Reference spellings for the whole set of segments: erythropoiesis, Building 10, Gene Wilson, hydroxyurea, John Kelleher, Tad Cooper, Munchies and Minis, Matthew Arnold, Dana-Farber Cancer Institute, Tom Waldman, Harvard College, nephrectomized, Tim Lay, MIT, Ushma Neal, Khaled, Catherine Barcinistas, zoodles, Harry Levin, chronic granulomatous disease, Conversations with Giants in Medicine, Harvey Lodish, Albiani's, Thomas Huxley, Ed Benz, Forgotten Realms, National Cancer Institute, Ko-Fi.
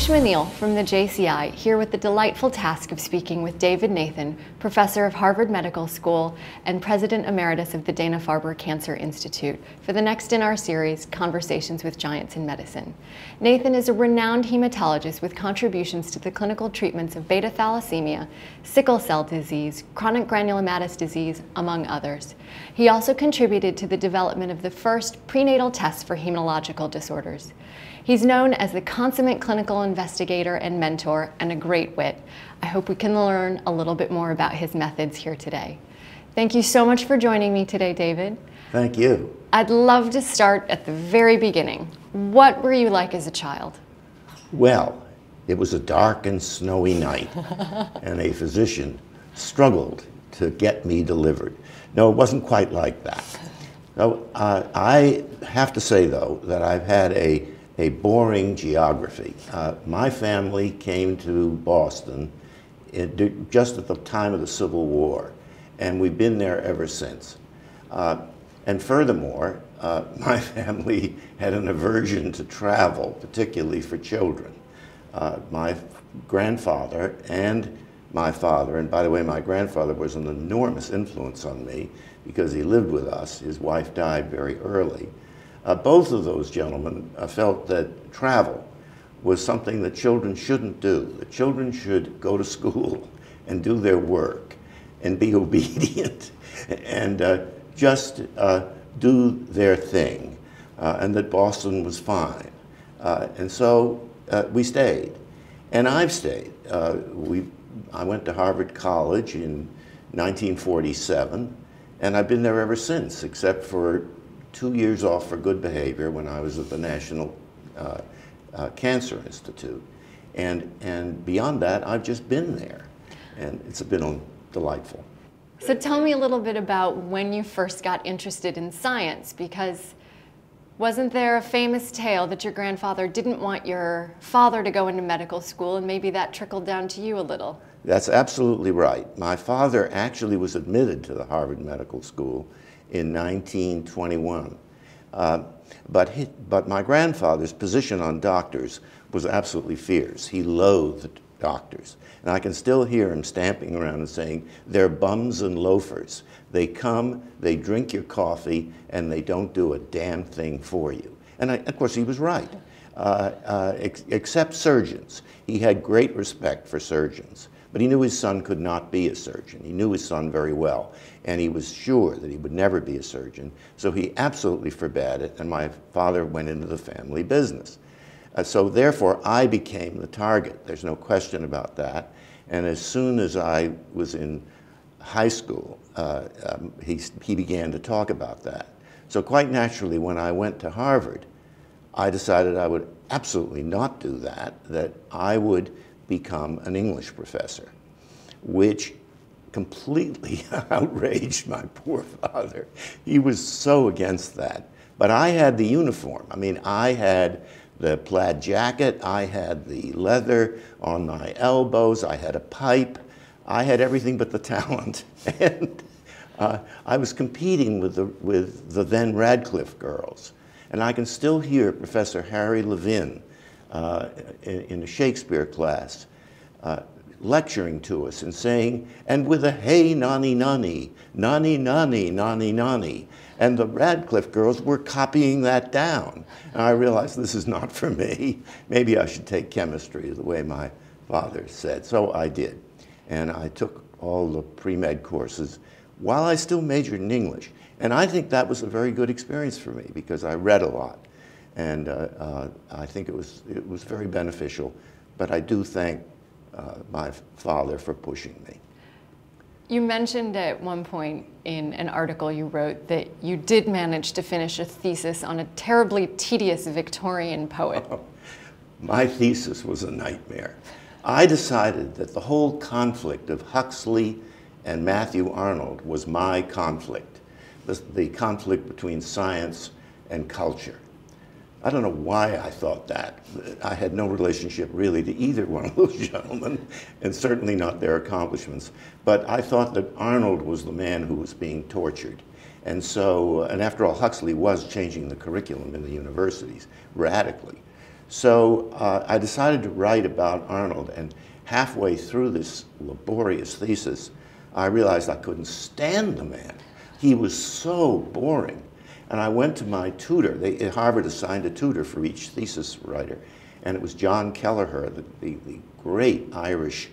Ushma Neal from the JCI here with the delightful task of speaking with David Nathan, professor of Harvard Medical School and president emeritus of the Dana-Farber Cancer Institute, for the next in our series, Conversations with Giants in Medicine. Nathan is a renowned hematologist with contributions to the clinical treatments of beta thalassemia, sickle cell disease, chronic granulomatous disease, among others. He also contributed to the development of the first prenatal tests for hematological disorders. He's known as the consummate clinical investigator and mentor and a great wit. I hope we can learn a little bit more about his methods here today. Thank you so much for joining me today, David. Thank you. I'd love to start at the very beginning. What were you like as a child? Well, it was a dark and snowy night, and a physician struggled to get me delivered. No, it wasn't quite like that. So, I have to say, though, that I've had a boring geography. My family came to Boston just at the time of the Civil War, and we've been there ever since. And furthermore, my family had an aversion to travel, particularly for children. My grandfather and my father, and by the way, my grandfather was an enormous influence on me because he lived with us. His wife died very early. Both of those gentlemen felt that travel was something that children shouldn't do. The children should go to school and do their work and be obedient and just do their thing, and that Boston was fine. And so we stayed, and I've stayed. I went to Harvard College in 1947, and I've been there ever since, except for 2 years off for good behavior when I was at the National Cancer Institute. And beyond that, I've just been there. And it's been delightful. So tell me a little bit about when you first got interested in science, because wasn't there a famous tale that your grandfather didn't want your father to go into medical school, and maybe that trickled down to you a little? That's absolutely right. My father actually was admitted to the Harvard Medical School in 1921. But my grandfather's position on doctors was absolutely fierce. He loathed doctors. And I can still hear him stamping around and saying, they're bums and loafers. They come, they drink your coffee, and they don't do a damn thing for you. And of course, he was right, except surgeons. He had great respect for surgeons. But he knew his son could not be a surgeon. He knew his son very well, and he was sure that he would never be a surgeon, so he absolutely forbade it, and my father went into the family business. So therefore, I became the target. There's no question about that. And as soon as I was in high school, he began to talk about that. So quite naturally, when I went to Harvard, I decided I would absolutely not do that, that I would become an English professor, which completely outraged my poor father. He was so against that. But I had the uniform. I mean, I had the plaid jacket, I had the leather on my elbows, I had a pipe, I had everything but the talent. And I was competing with the then Radcliffe girls. And I can still hear Professor Harry Levin in a Shakespeare class, lecturing to us and saying, and with a hey, nani, nani, nani, nani, nani, nani. And the Radcliffe girls were copying that down. And I realized this is not for me. Maybe I should take chemistry the way my father said. So I did. And I took all the pre-med courses while I still majored in English. And I think that was a very good experience for me because I read a lot. And I think it was very beneficial, but I do thank my father for pushing me. You mentioned at one point in an article you wrote that you did manage to finish a thesis on a terribly tedious Victorian poet. Oh, my thesis was a nightmare. I decided that the whole conflict of Huxley and Matthew Arnold was my conflict, the conflict between science and culture. I don't know why I thought that. I had no relationship really to either one of those gentlemen, and certainly not their accomplishments. But I thought that Arnold was the man who was being tortured. And so, and after all, Huxley was changing the curriculum in the universities radically. So I decided to write about Arnold, and halfway through this laborious thesis, I realized I couldn't stand the man. He was so boring. And I went to my tutor. At Harvard assigned a tutor for each thesis writer, and it was John Kelleher, the great Irish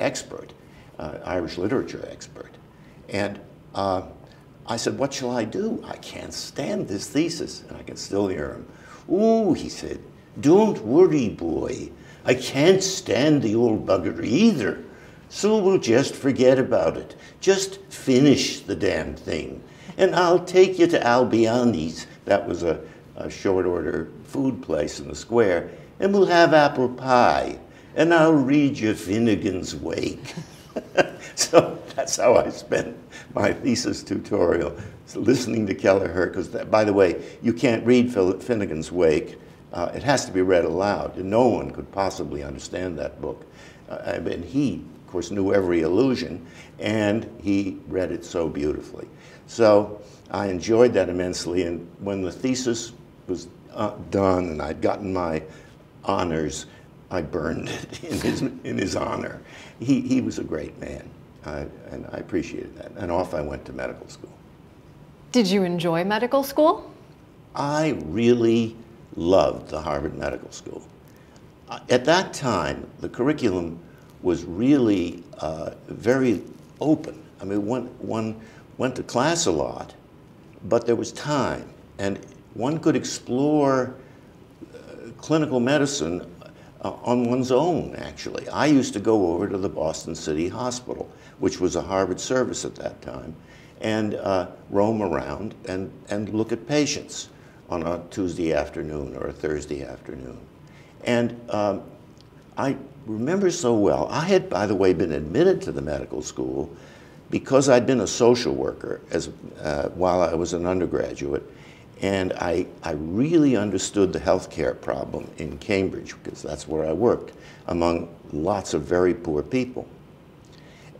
expert, Irish literature expert. And I said, what shall I do? I can't stand this thesis. And I can still hear him. Ooh, he said, don't worry, boy. I can't stand the old bugger either. So we'll just forget about it. Just finish the damn thing. And I'll take you to Albiani's. That was a short order food place in the square. And we'll have apple pie. And I'll read you Finnegan's Wake. So that's how I spent my thesis tutorial, listening to Kelleher. Because, by the way, you can't read Finnegan's Wake. It has to be read aloud. And no one could possibly understand that book. And he, of course, knew every allusion. And he read it so beautifully. So I enjoyed that immensely. And when the thesis was done and I'd gotten my honors, I burned it in his honor. He was a great man, and I appreciated that. And off I went to medical school. Did you enjoy medical school? I really loved the Harvard Medical School. At that time, the curriculum was really very open. I mean, one went to class a lot, but there was time. And one could explore clinical medicine on one's own, actually. I used to go over to the Boston City Hospital, which was a Harvard service at that time, and roam around and look at patients on a Tuesday afternoon or a Thursday afternoon. And I remember so well, I had, by the way, been admitted to the medical school because I'd been a social worker as, while I was an undergraduate. And I really understood the healthcare problem in Cambridge, because that's where I worked, among lots of very poor people.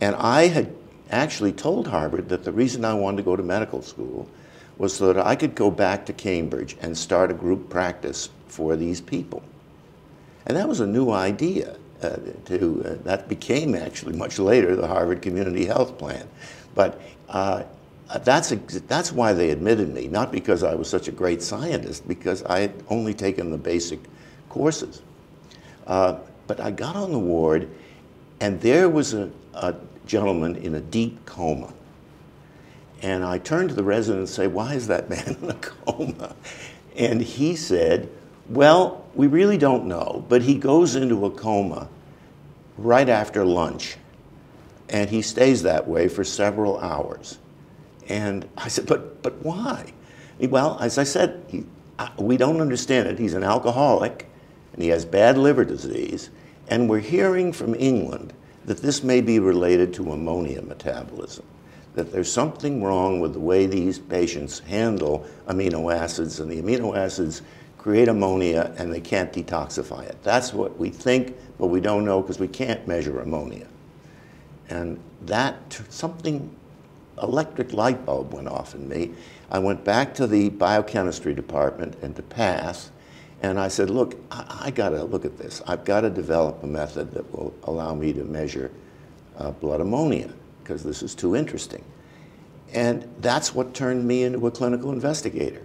And I had actually told Harvard that the reason I wanted to go to medical school was so that I could go back to Cambridge and start a group practice for these people. And that was a new idea. That became, actually, much later, the Harvard Community Health Plan. But that's why they admitted me, not because I was such a great scientist, because I had only taken the basic courses. But I got on the ward, and there was a gentleman in a deep coma. And I turned to the resident and said, why is that man in a coma? And he said, well, we really don't know, but he goes into a coma right after lunch, and he stays that way for several hours. And I said, but why? Well, as I said, we don't understand it. He's an alcoholic, and he has bad liver disease. And we're hearing from England that this may be related to ammonia metabolism, that there's something wrong with the way these patients handle amino acids. And the amino acids create ammonia, and they can't detoxify it. That's what we think, but we don't know because we can't measure ammonia. And that something, electric light bulb went off in me. I went back to the biochemistry department and to PATH, and I said, look, I got to look at this. I've got to develop a method that will allow me to measure blood ammonia, because this is too interesting. And that's what turned me into a clinical investigator.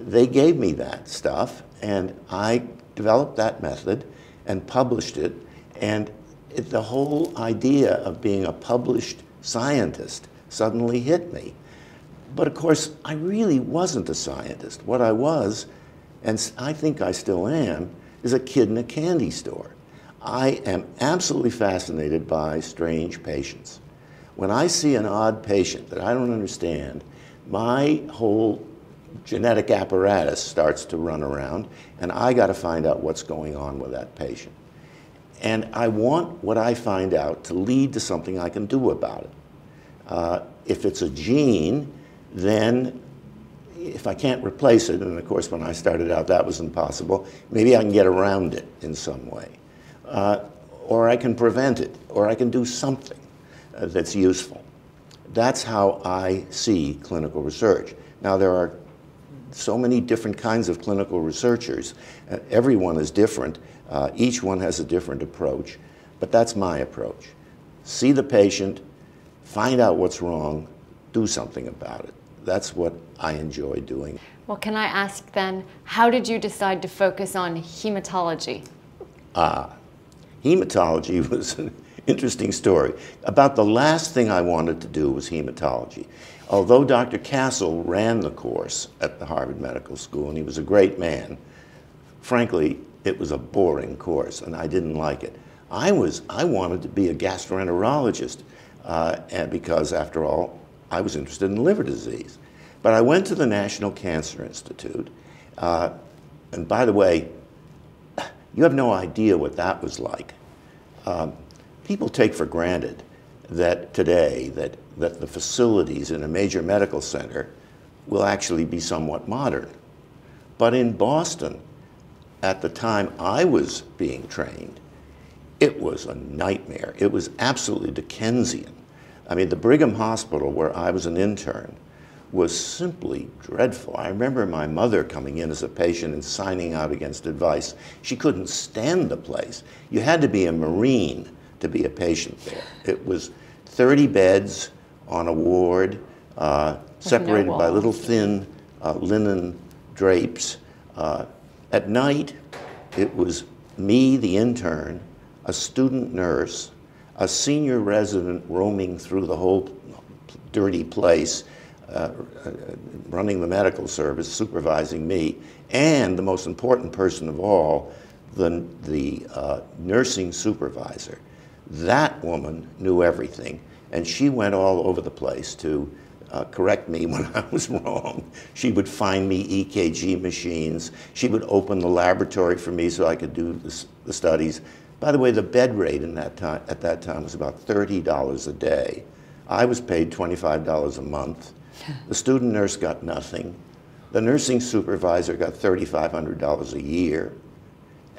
They gave me that stuff, and I developed that method and published it. And the whole idea of being a published scientist suddenly hit me. But of course, I really wasn't a scientist. What I was, and I think I still am, is a kid in a candy store. I am absolutely fascinated by strange patients. When I see an odd patient that I don't understand, my whole genetic apparatus starts to run around, and I got to find out what's going on with that patient. And I want what I find out to lead to something I can do about it. If it's a gene, then if I can't replace it, and of course when I started out that was impossible, maybe I can get around it in some way. Or I can prevent it, or I can do something that's useful. That's how I see clinical research. Now there are so many different kinds of clinical researchers. Everyone is different. Each one has a different approach. But that's my approach. See the patient, find out what's wrong, do something about it. That's what I enjoy doing. Well, can I ask then, how did you decide to focus on hematology? Hematology was an interesting story. About the last thing I wanted to do was hematology. Although Dr. Castle ran the course at the Harvard Medical School, and he was a great man, frankly, it was a boring course, and I didn't like it. I wanted to be a gastroenterologist, and because, after all, I was interested in liver disease. But I went to the National Cancer Institute, and by the way, you have no idea what that was like. People take for granted that today that the facilities in a major medical center will actually be somewhat modern. But in Boston, at the time I was being trained, it was a nightmare. It was absolutely Dickensian. I mean, the Brigham Hospital, where I was an intern, was simply dreadful. I remember my mother coming in as a patient and signing out against advice. She couldn't stand the place. You had to be a Marine to be a patient there. It was 30 beds on a ward, separated by little thin linen drapes. At night, it was me, the intern, a student nurse, a senior resident roaming through the whole dirty place, running the medical service, supervising me, and the most important person of all, the nursing supervisor. That woman knew everything, and she went all over the place to correct me when I was wrong. She would find me EKG machines. She would open the laboratory for me so I could do the studies. By the way, the bed rate at that time was about $30 a day. I was paid $25 a month. The student nurse got nothing. The nursing supervisor got $3,500 a year.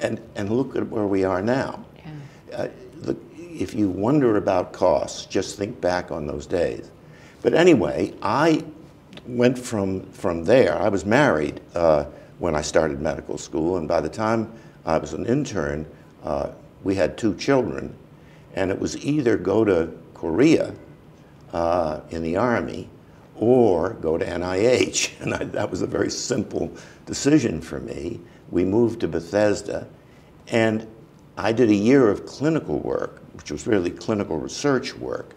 And look at where we are now. Yeah. If you wonder about costs, just think back on those days. But anyway, I went from there. I was married when I started medical school, and by the time I was an intern, we had 2 children, and it was either go to Korea in the Army or go to NIH, and that was a very simple decision for me. We moved to Bethesda, and I did a year of clinical work, which was really clinical research work,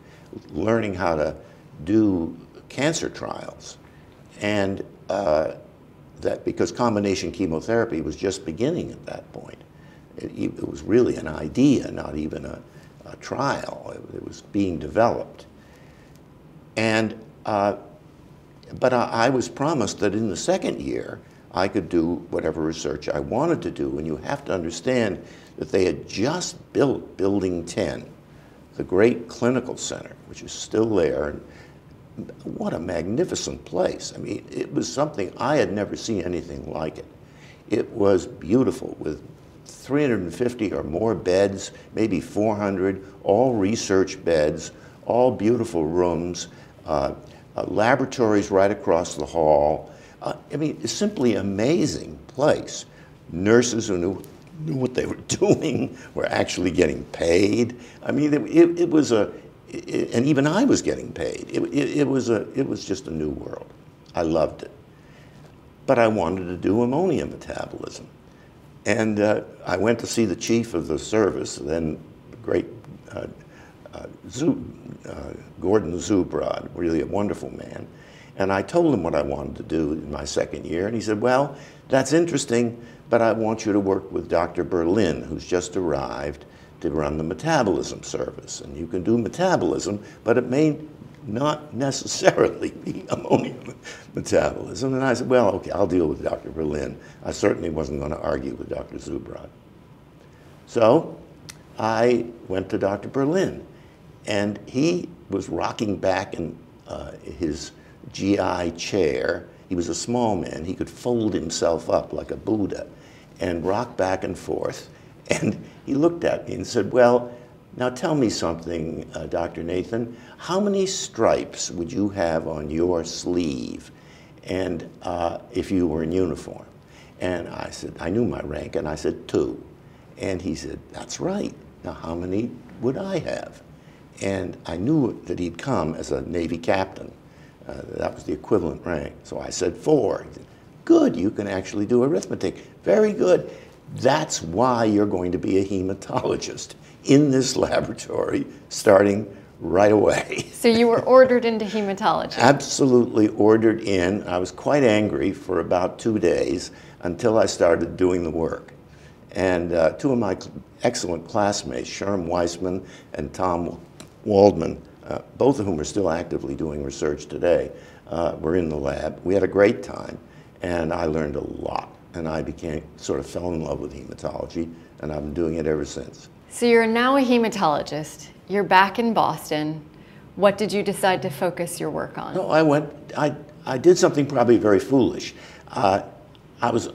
learning how to do cancer trials, and that because combination chemotherapy was just beginning at that point. It was really an idea, not even a trial. It was being developed. And, but I was promised that in the second year, I could do whatever research I wanted to do. And you have to understand that they had just built Building 10, the great clinical center, which is still there. And what a magnificent place. I mean, it was something, I had never seen anything like it. It was beautiful, with 350 or more beds, maybe 400, all research beds, all beautiful rooms, laboratories right across the hall. I mean, it's simply an amazing place. Nurses who knew what they were doing were actually getting paid. I mean, it was and even I was getting paid. It was just a new world. I loved it. But I wanted to do ammonia metabolism. And I went to see the chief of the service, then the great Gordon Zubrod, really a wonderful man. And I told him what I wanted to do in my second year. And he said, well, that's interesting, but I want you to work with Dr. Berlin, who's just arrived, to run the metabolism service. And you can do metabolism, but it may not necessarily be ammonia metabolism. And I said, well, okay, I'll deal with Dr. Berlin. I certainly wasn't going to argue with Dr. Zubrod. So I went to Dr. Berlin, and he was rocking back in his GI chair. He was a small man. He could fold himself up like a Buddha and rock back and forth. And he looked at me and said, well, now tell me something, Dr. Nathan. How many stripes would you have on your sleeve? and if you were in uniform. And I said, I knew my rank, and I said 2. And he said, that's right. Now, how many would I have? And I knew that he'd come as a Navy captain. That was the equivalent rank. So I said 4. He said, good, you can actually do arithmetic. Very good. That's why you're going to be a hematologist in this laboratory starting right away. So you were ordered into hematology. Absolutely ordered in. I was quite angry for about 2 days until I started doing the work. And 2 of my excellent classmates, Sherm Weissman and Tom Waldman, both of whom are still actively doing research today, were in the lab. We had a great time, and I learned a lot. And I became, sort of fell in love with hematology, and I've been doing it ever since. So you're now a hematologist. You're back in Boston. What did you decide to focus your work on? No, I did something probably very foolish. I was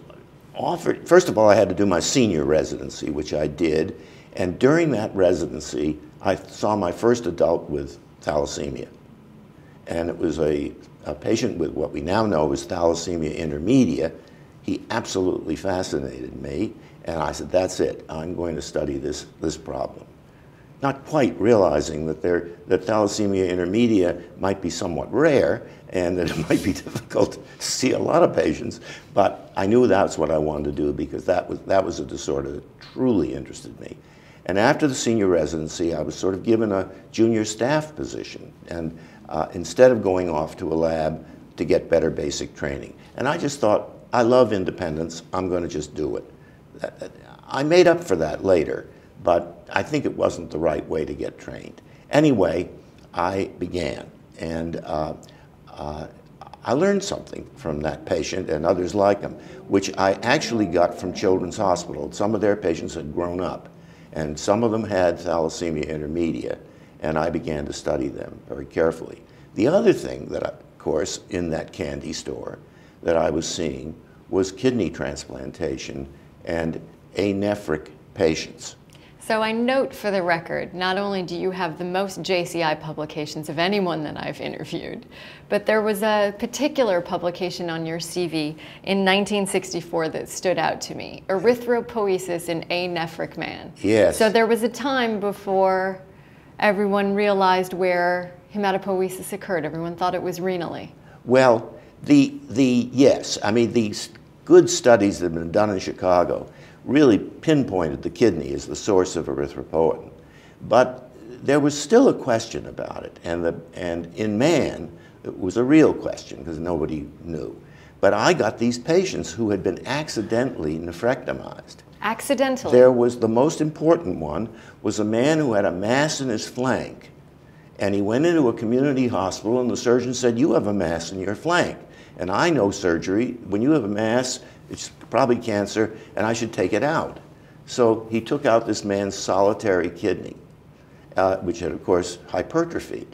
offered, first of all, I had to do my senior residency, which I did. And during that residency, I saw my first adult with thalassemia. And it was a patient with what we now know is thalassemia intermedia. He absolutely fascinated me, and I said, that's it. I'm going to study this problem. Not quite realizing that that thalassemia intermedia might be somewhat rare and that it might be difficult to see a lot of patients, but I knew that's what I wanted to do because that was a disorder that truly interested me. And after the senior residency, I was sort of given a junior staff position, and instead of going off to a lab to get better basic training. And I just thought, I love independence, I'm going to just do it. I made up for that later, but I think it wasn't the right way to get trained. Anyway, I began, and I learned something from that patient and others like him, which I actually got from Children's Hospital. Some of their patients had grown up, and some of them had thalassemia intermedia, and I began to study them very carefully. The other thing that, of course, in that candy store that I was seeing was kidney transplantation and anephric patients. So I note for the record, not only do you have the most JCI publications of anyone that I've interviewed, but there was a particular publication on your CV in 1964 that stood out to me, erythropoiesis in anephric man. Yes. So there was a time before everyone realized where hematopoiesis occurred. Everyone thought it was renally. Well, yes, I mean, these good studies that have been done in Chicago really pinpointed the kidney as the source of erythropoietin. But there was still a question about it, and in man, it was a real question because nobody knew. But I got these patients who had been accidentally nephrectomized. Accidentally? There was, the most important one was a man who had a mass in his flank, and he went into a community hospital, and the surgeon said, you have a mass in your flank. And I know surgery, when you have a mass, it's probably cancer, and I should take it out. So he took out this man's solitary kidney, which had, of course, hypertrophied.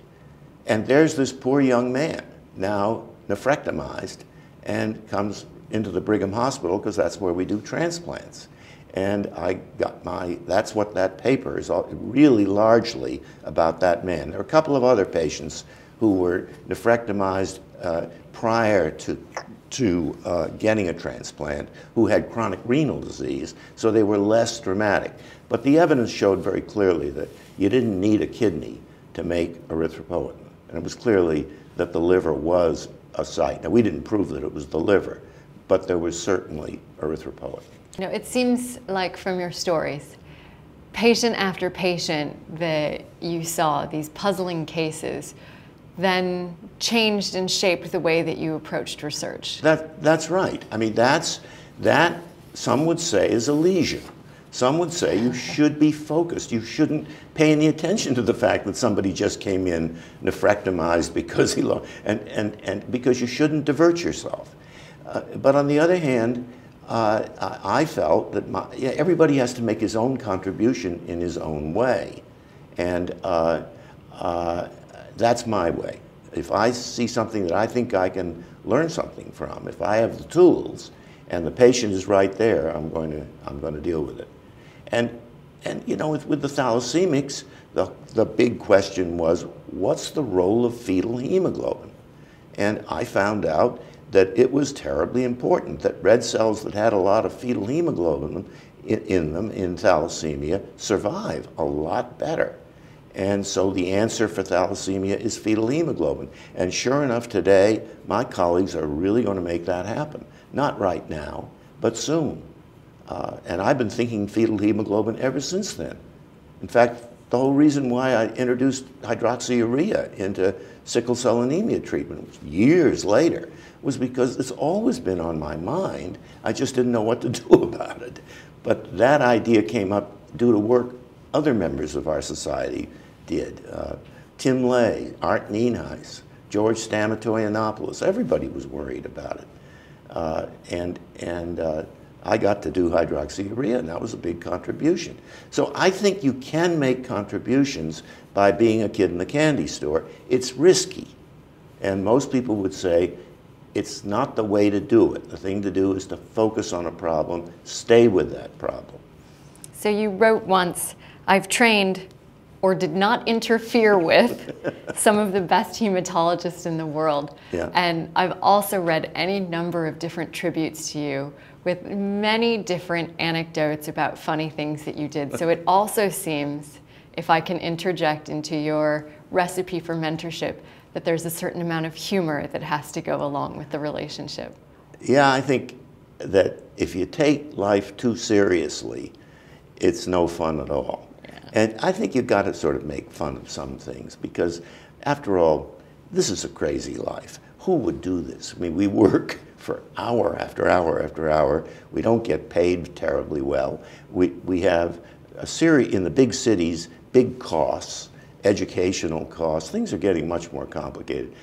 And there's this poor young man, now nephrectomized, and comes into the Brigham Hospital, because that's where we do transplants. And I got that's what that paper is really largely about that man. There were a couple of other patients who were nephrectomized prior to getting a transplant, who had chronic renal disease, so they were less dramatic. But the evidence showed very clearly that you didn't need a kidney to make erythropoietin. And it was clearly that the liver was a site. Now, we didn't prove that it was the liver, but there was certainly erythropoietin. You know, it seems like from your stories, patient after patient that you saw, these puzzling cases, then changed and shaped the way that you approached research. That's right. I mean, that some would say is a lesion. Some would say you should be focused. You shouldn't pay any attention to the fact that somebody just came in nephrectomized because he lost, and because you shouldn't divert yourself. But on the other hand, I felt that everybody has to make his own contribution in his own way. And that's my way. If I see something that I think I can learn something from, if I have the tools and the patient is right there, I'm going to deal with it. And you know, with the thalassemics, the big question was, what's the role of fetal hemoglobin? And I found out that it was terribly important that red cells that had a lot of fetal hemoglobin in thalassemia survive a lot better. And so the answer for thalassemia is fetal hemoglobin. And sure enough, today, my colleagues are really going to make that happen. Not right now, but soon. And I've been thinking fetal hemoglobin ever since then. In fact, the whole reason why I introduced hydroxyurea into sickle cell anemia treatment years later was because it's always been on my mind. I just didn't know what to do about it. But that idea came up due to work other members of our society did. Tim Lay, Art Nienhuis, George Stamatoianopoulos, everybody was worried about it. And I got to do hydroxyurea, and that was a big contribution. So I think you can make contributions by being a kid in the candy store. It's risky. And most people would say it's not the way to do it. The thing to do is to focus on a problem, stay with that problem. So you wrote once, "I've trained or did not interfere with some of the best hematologists in the world." Yeah. And I've also read any number of different tributes to you with many different anecdotes about funny things that you did. So it also seems, if I can interject into your recipe for mentorship, that there's a certain amount of humor that has to go along with the relationship. Yeah, I think that if you take life too seriously, it's no fun at all. Yeah. And I think you've got to sort of make fun of some things because, after all, this is a crazy life. Who would do this? I mean, we work for hour after hour after hour. We don't get paid terribly well. We have a series, in the big cities, big costs, educational costs. Things are getting much more complicated.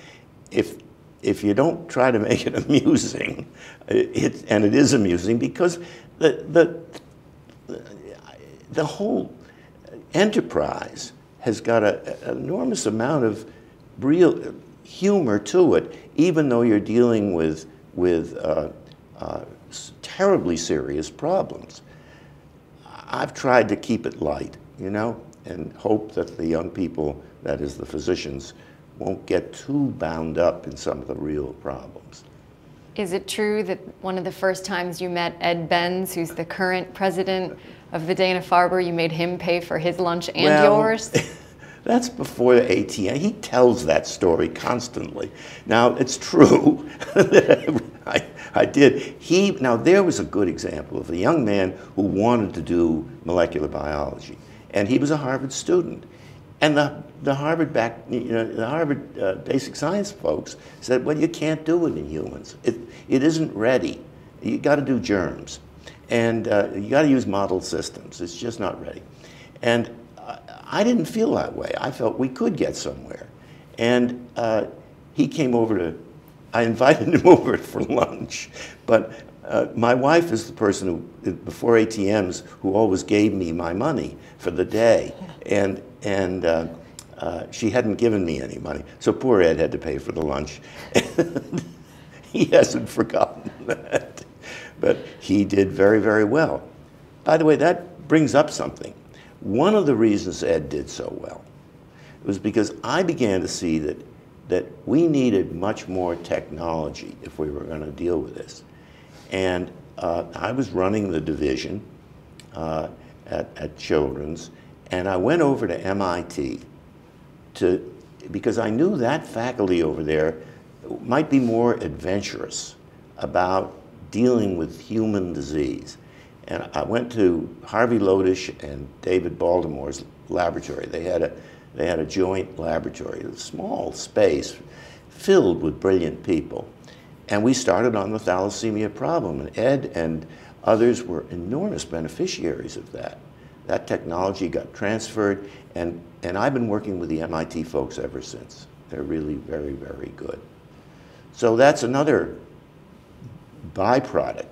If you don't try to make it amusing, and it is amusing because the whole enterprise has got an enormous amount of real humor to it, even though you're dealing with terribly serious problems. I've tried to keep it light, you know, and hope that the young people, that is the physicians, won't get too bound up in some of the real problems. Is it true that one of the first times you met Ed Benz, who's the current president of the Dana-Farber, you made him pay for his lunch and yours? That's before the ATM. He tells that story constantly. Now, it's true. I did. Now, there was a good example of a young man who wanted to do molecular biology, and he was a Harvard student. And the Harvard basic science folks said, well, you can't do it in humans. It isn't ready. You got to do germs. And you got to use model systems. It's just not ready. And I didn't feel that way. I felt we could get somewhere. And he came over I invited him over for lunch. But my wife is the person who, before ATMs, who always gave me my money for the day. And she hadn't given me any money. So poor Ed had to pay for the lunch. He hasn't forgotten that. But he did very, very well. By the way, that brings up something. One of the reasons Ed did so well was because I began to see that we needed much more technology if we were going to deal with this. And I was running the division at Children's, and I went over to MIT because I knew that faculty over there might be more adventurous about dealing with human disease. And I went to Harvey Lodish and David Baltimore's laboratory. They had a joint laboratory, a small space filled with brilliant people. And we started on the thalassemia problem. And Ed and others were enormous beneficiaries of that. That technology got transferred, and I've been working with the MIT folks ever since. They're really very, very good. So that's another byproduct.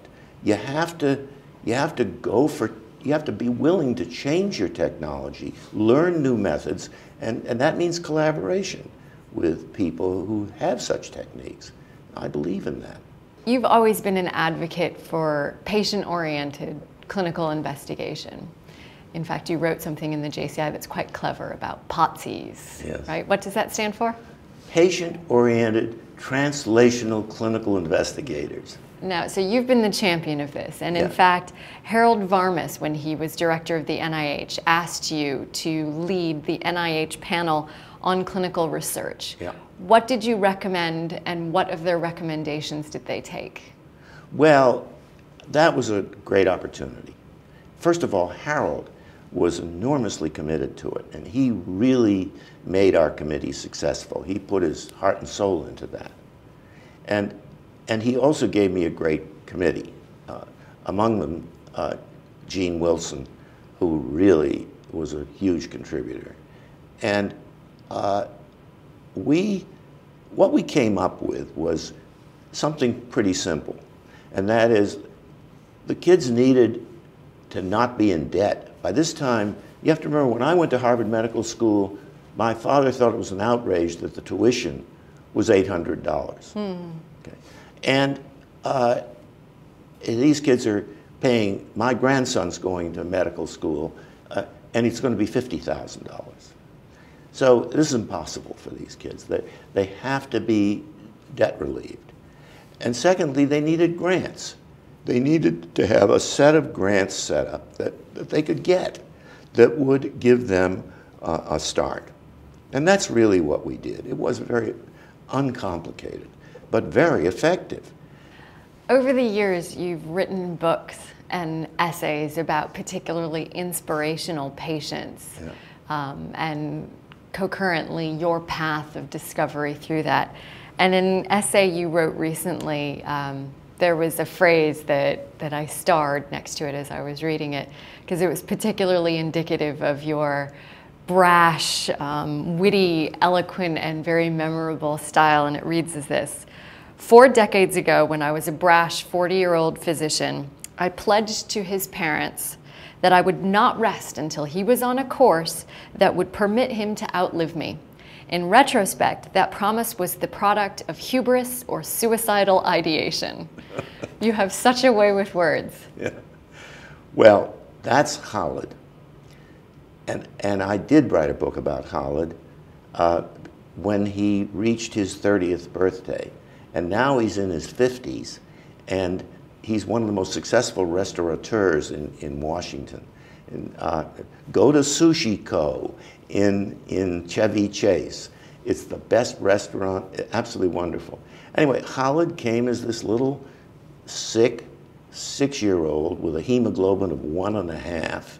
You have to be willing to change your technology, learn new methods, and that means collaboration with people who have such techniques. I believe in that. You've always been an advocate for patient-oriented clinical investigation. In fact, you wrote something in the JCI that's quite clever about POTCs, yes. Right? What does that stand for? Patient-oriented translational clinical investigators. Now, so you've been the champion of this, and in fact, Harold Varmus, when he was director of the NIH, asked you to lead the NIH panel on clinical research. Yeah. What did you recommend, and what of their recommendations did they take? Well, that was a great opportunity. First of all, Harold was enormously committed to it, and he really made our committee successful. He put his heart and soul into that. And he also gave me a great committee, among them Gene Wilson, who really was a huge contributor. And what we came up with was something pretty simple, and that is the kids needed to not be in debt. By this time, you have to remember, when I went to Harvard Medical School, my father thought it was an outrage that the tuition was $800. Mm. Okay. And these kids are paying, my grandson's going to medical school, and it's going to be $50,000. So this is impossible for these kids. They have to be debt relieved. And secondly, they needed grants. They needed to have a set of grants set up that they could get that would give them a start. And that's really what we did. It was very uncomplicated, but very effective. Over the years, you've written books and essays about particularly inspirational patients, and concurrently your path of discovery through that. And in an essay you wrote recently, there was a phrase that I starred next to it as I was reading it, because it was particularly indicative of your brash, witty, eloquent, and very memorable style, and it reads as this. 4 decades ago, when I was a brash 40-year-old physician, I pledged to his parents that I would not rest until he was on a course that would permit him to outlive me. In retrospect, that promise was the product of hubris or suicidal ideation. You have such a way with words. Yeah. Well, that's Khaled. And I did write a book about Khaled when he reached his 30th birthday. And now he's in his 50s, and he's one of the most successful restaurateurs in Washington. And, go to Sushi Co. in Chevy Chase. It's the best restaurant, absolutely wonderful. Anyway, Khaled came as this little sick 6-year-old with a hemoglobin of 1.5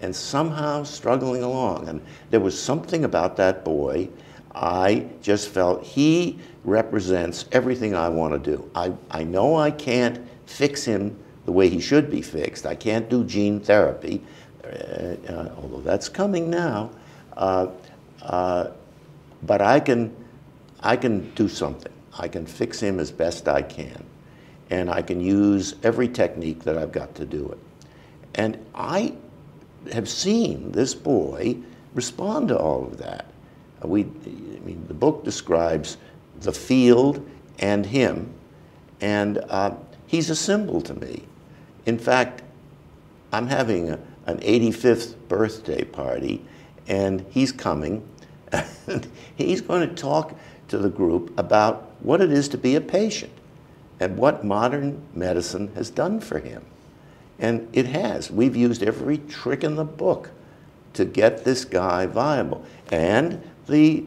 and somehow struggling along. And there was something about that boy, I just felt he represents everything I want to do. I know I can't fix him the way he should be fixed. I can't do gene therapy, although that's coming now. But I can do something. I can fix him as best I can. And I can use every technique that I've got to do it. And I have seen this boy respond to all of that. The book describes the field and him, and he's a symbol to me. In fact, I'm having an 85th birthday party, and he's coming, and he's going to talk to the group about what it is to be a patient and what modern medicine has done for him. And it has. We've used every trick in the book to get this guy viable. And the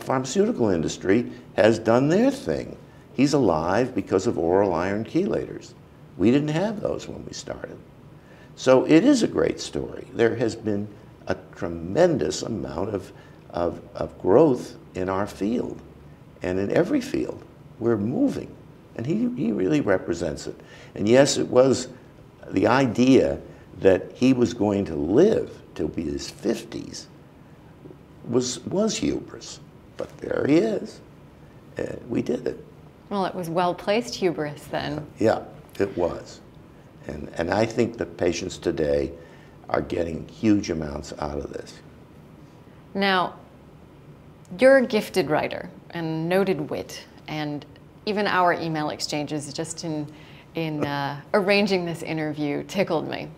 pharmaceutical industry has done their thing. He's alive because of oral iron chelators. We didn't have those when we started. So it is a great story. There has been a tremendous amount of growth in our field. And in every field, we're moving. And he really represents it. And yes, it was the idea that he was going to live till be his 50s was hubris. But there he is. We did it. Well, it was well-placed hubris then. Yeah, it was. And I think that patients today are getting huge amounts out of this. Now, you're a gifted writer and noted wit, and even our email exchanges just in arranging this interview tickled me.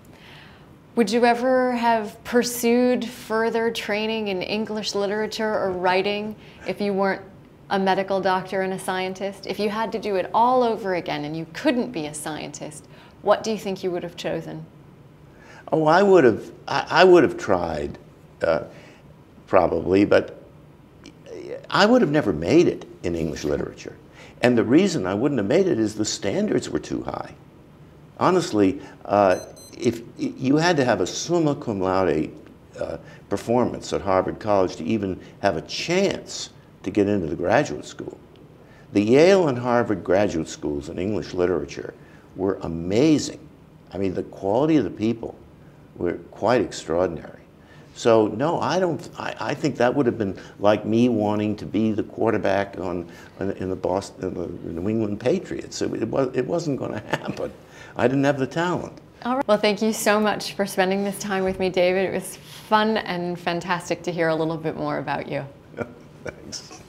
Would you ever have pursued further training in English literature or writing if you weren't a medical doctor and a scientist? If you had to do it all over again and you couldn't be a scientist, what do you think you would have chosen? Oh, I would have tried, probably, but I would have never made it in English literature. And the reason I wouldn't have made it is the standards were too high. Honestly, if you had to have a summa cum laude performance at Harvard College to even have a chance to get into the graduate school. The Yale and Harvard graduate schools in English literature were amazing. I mean, the quality of the people were quite extraordinary. So no, I think that would have been like me wanting to be the quarterback in the New England Patriots. It wasn't going to happen. I didn't have the talent. All right. Well, thank you so much for spending this time with me, David. It was fun and fantastic to hear a little bit more about you. Thanks.